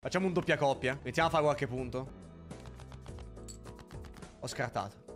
Facciamo un doppia coppia. Mettiamo a fare qualche punto. Ho scartato.